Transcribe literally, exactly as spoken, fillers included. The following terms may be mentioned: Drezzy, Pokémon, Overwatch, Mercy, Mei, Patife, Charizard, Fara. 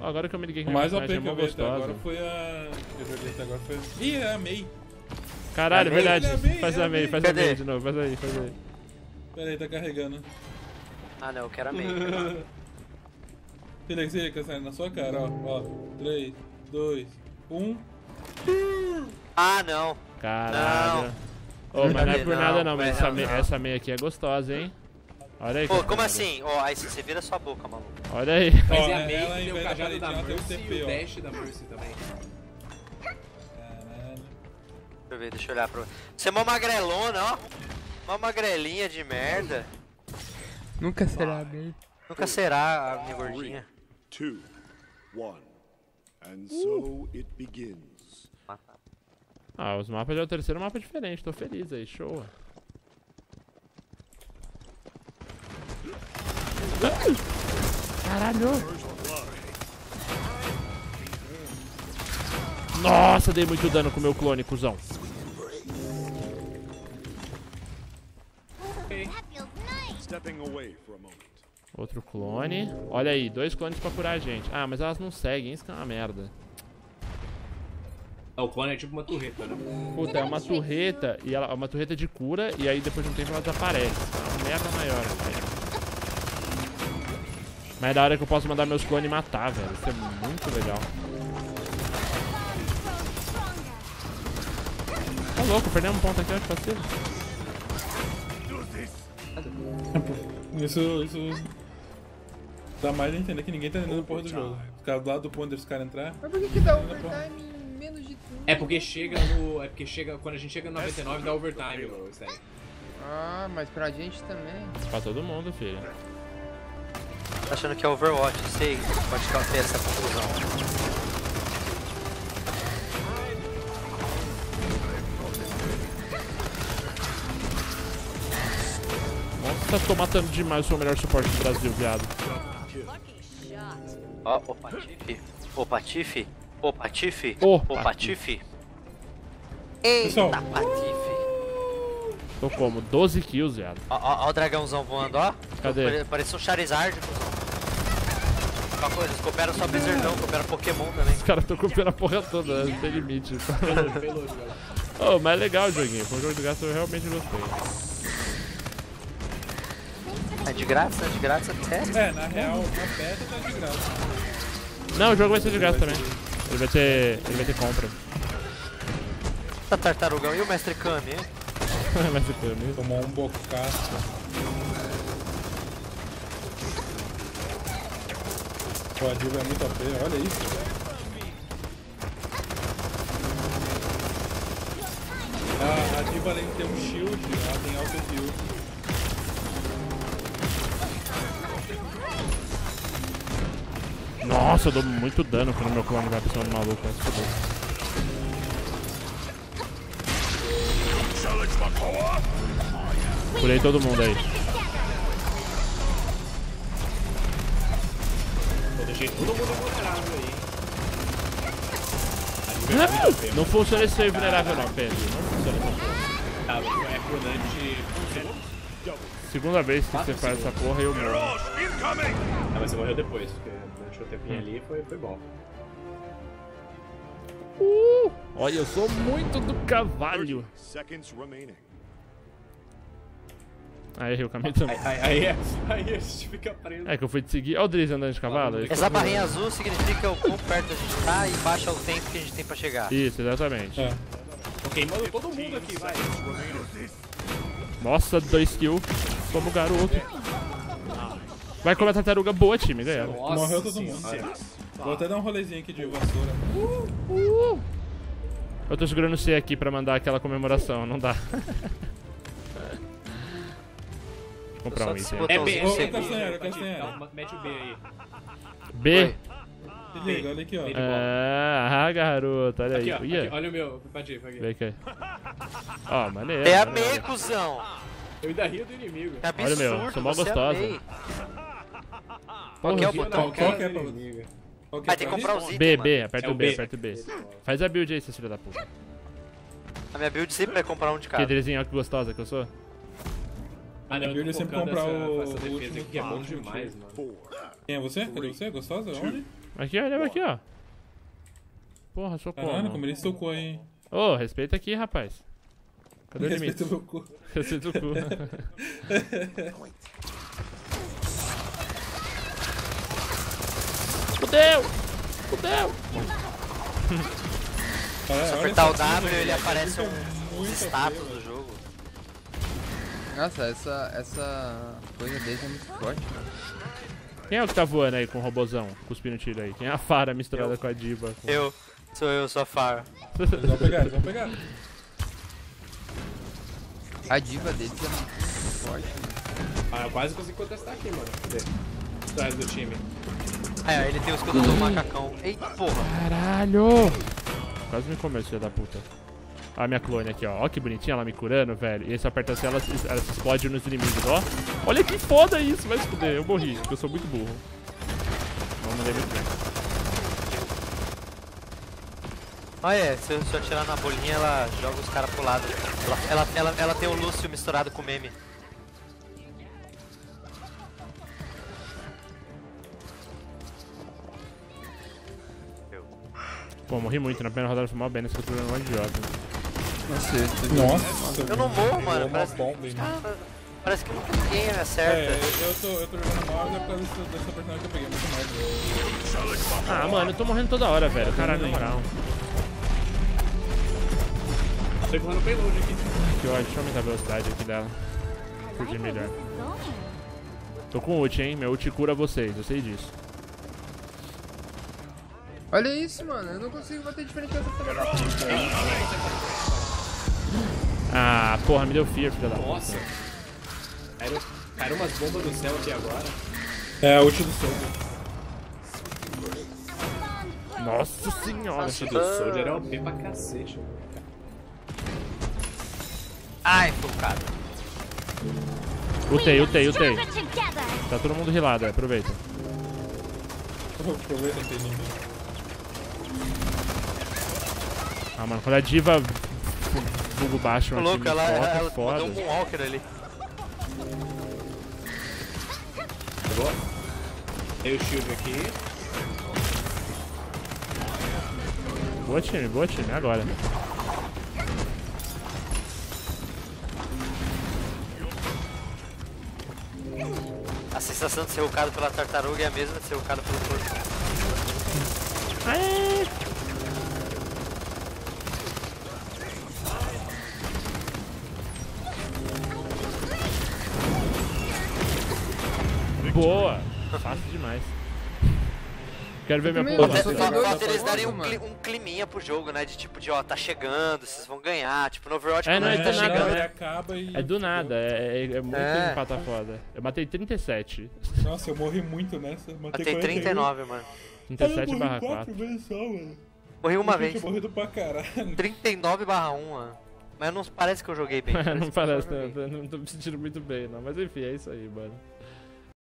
Agora que eu me liguei com a mais O P que eu vi agora foi a... Eu joguei até agora foi... Ih, é a Mei. Caralho, é verdade. É a Mei, faz é a Mei, faz Cadê? a Mei de novo. Faz aí, faz aí. Pera aí, tá carregando. Ah não, eu quero a Mei. Peraí que você ia cansar na sua cara, ó. Ó, três, dois, um... Ah não. Caralho. Ô, oh, mas não é por não, nada não, mas não, essa, não. Mei, essa Mei aqui é gostosa, hein? Olha aí. Pô, como assim? Ó, oh, aí você vira sua boca, maluco. Olha aí. Mas é a Mei que tem o cajado da Mercy e o dash da Mercy também. Caralho. Deixa eu ver, deixa eu olhar pra... Você é uma magrelona, ó. Uma magrelinha de merda. Nunca será, Mei. Nunca será a minha gordinha. três, dois, um. And so it begins. Ah, os mapas já é o terceiro mapa diferente. Tô feliz aí, show. Caralho! Nossa, dei muito dano com o meu clone, cuzão. Outro clone. Olha aí, dois clones pra curar a gente. Ah, mas elas não seguem, isso que é uma merda. O clone é tipo uma turreta, né? Puta, é uma turreta, e ela, uma turreta de cura, e aí depois de um tempo ela desaparece. É uma merda maior, velho. Mas é da hora que eu posso mandar meus clones matar, velho. Isso é muito legal. Tá louco, perdemos um ponto aqui, acho que é Isso, isso... Dá mais a entender que ninguém tá entendendo a porra do jogo. Os caras do lado do ponto dos caras entrar... Mas por que que dá overtime em menos de tudo? É porque chega no... É porque chega... Quando a gente chega no noventa e nove dá overtime, bro. Ah, mas pra gente também. Pra todo mundo, filho. Tá achando que é Overwatch, eu sei, pode ficar até essa confusão. Nossa, tô matando demais, eu sou o melhor suporte do Brasil, viado. Ó, oh, o Patife, o Patife, o Patife, o Patife. Eita, Patife. Tô como? doze kills, viado. Ó, ó, ó o dragãozão voando, ó. Cadê? Parece um Charizard, cuzão. Uma coisa, eles cooperam só Blizzardão, cooperam Pokémon também. Os caras estão cooperando a porra toda, não tem limite. Oh, mas é legal o joguinho, foi um jogo de graça, eu realmente gostei. É de graça? É de graça até? É, na real, a beta tá de graça. Não, o jogo vai ser de graça também. Ele vai ter, ele vai ter compra. Tá tartarugão e o Mestre Kami, hein? Mestre Kami. Tomou um bocaço. Pô, a Diva é muito A P, olha isso. Ah, a Diva além de ter um shield, ela tem alto heal. Nossa, eu dou muito dano quando meu clone vai pisando maluco, é foda. Curei todo mundo aí. Todo mundo vulnerável aí. Não, não funciona esse ser vulnerável não, Pedro. Não funciona essa porra. É cronante. Segunda vez que você faz essa porra e eu morro. Ah, mas você morreu depois, porque deixou o tempinho ali e foi, foi bom. Uh, olha, eu sou muito do cavalo. Aí errei o caminho também. Aí, aí, aí a gente fica preso. É que eu fui te seguir. Olha o Drezzy andando de cavalo. Ah, essa barrinha azul significa o quão perto a gente tá e baixa o tempo que a gente tem pra chegar. Isso, exatamente. É. Ok, mano, todo mundo aqui, vai. Nossa, dois kills. Só bugaram o outro. Vai comer a tartaruga boa, time, ganharam. Morreu todo mundo. Ah, vou até dar um rolezinho aqui de vassoura. Uh, uh. Eu tô segurando o C aqui pra mandar aquela comemoração, não dá. Comprar um item. É B, é Castanheira, mete o B aí. B? Se liga, olha aqui, ó. Ah, garoto, olha aí. Aqui, ó, olha o meu, Padir, aqui. Vem aqui. Ó, maneiro. É a Mei, cuzão. Eu ainda rio do inimigo. Olha o meu, sou mó gostosa. Qual que é o botão? Qual que é o botão? Vai ter que comprar os itens. B, B, aperta o B, aperta o B. Faz a build aí, seu filho da puta. A minha build sempre vai comprar um de cada. Que Drezinho, olha que gostosa que eu sou. Ah, não, eu sempre comprar essa, o, essa o último que é bom demais, mano. Quem é você? Cadê você? Gostosa? Onde? Aqui, ó, leva aqui, ó. Porra, socorro. Caralho, como ele socou aí, hein? Ô, oh, respeita aqui, rapaz. Cadê o limite? Respeita o cu. Respeita o cu. Fudeu! Fudeu! Se apertar o W, ele aparece um status do jogo. Nossa, essa, essa coisa dele é muito forte, mano. Quem é o que tá voando aí com o robozão, cuspindo tiro aí? Quem é a Fara misturada eu. com a Diva? Com... Eu. Sou eu, sou a Fara. Eles vão pegar, eles vão pegar. A Diva dele é muito forte, mano. Ah, eu quase consegui contestar aqui, mano. Cadê? Atrás do time. É, ele tem o escudo do macacão. Eita porra! Caralho! Quase me comeu, filho da puta. Olha a minha clone aqui, ó. Ó que bonitinha ela me curando, velho. E aí você aperta assim, ela, ela se explode nos inimigos, ó. Olha que foda isso, vai se fuder. Eu morri, porque eu sou muito burro. Não mandei muito bem. Ah, é. Se eu, se eu atirar na bolinha, ela joga os caras pro lado. Ela, ela, ela, ela tem o Lucio misturado com o meme. Pô, morri muito, na primeira rodada foi mal bem, nessa altura eu não idiota. Nossa, eu não morro, mano. Parece, bom, que... Cara, parece que nunca ninguém acerta. É, eu, eu, tô, eu tô jogando mal, é por causa dessa personagem que eu peguei muito mais. Ah, mano, eu tô morrendo toda hora, velho. Caralho, na moral. Tô empurrando bem longe aqui. Que ódio, deixa eu aumentar a velocidade aqui dela. Fugir melhor. Tô com ult, hein? Meu ult cura vocês, eu sei disso. Olha isso, mano, eu não consigo bater diferente dessa também. Ah, porra, me deu fear, filha da puta. Nossa. Caiu, caiu umas bombas do céu aqui agora. É, a ult do Soldier. Nossa senhora. A ult do Soldier é O P pra cacete. Ai, focado. Utei, utei, utei. Tá todo mundo rilado, é, aproveita. Aproveita, Peninho. Ah, mano, quando a Diva buga baixo, mano, louco, ela, foda, ela foda. Mandou um Moonwalker ali. Pegou? Tem o shield aqui. Boa time, boa time, agora. A sensação de ser rocado pela tartaruga é a mesma de ser rocado pelo corpo. Aê! Boa! Fácil demais. Quero ver minha pulo. Falta eles darem um, cli um climinha pro jogo, né? De tipo, de ó, tá chegando, vocês vão ganhar. Tipo, no Overwatch, é, não, é, tá chegando, nada, né? Acaba e... É do nada, é, é, é muito é. empata foda. Eu matei trinta e sete. Nossa, eu morri muito nessa. Matei, matei trinta e nove, mano. trinta e sete barra quatro. Morri uma eu vez. Morri pra caralho. trinta e nove barra um, mano. Mas não parece que eu joguei bem. Não parece, não, não tô me sentindo muito bem, não. Mas enfim, é isso aí, mano.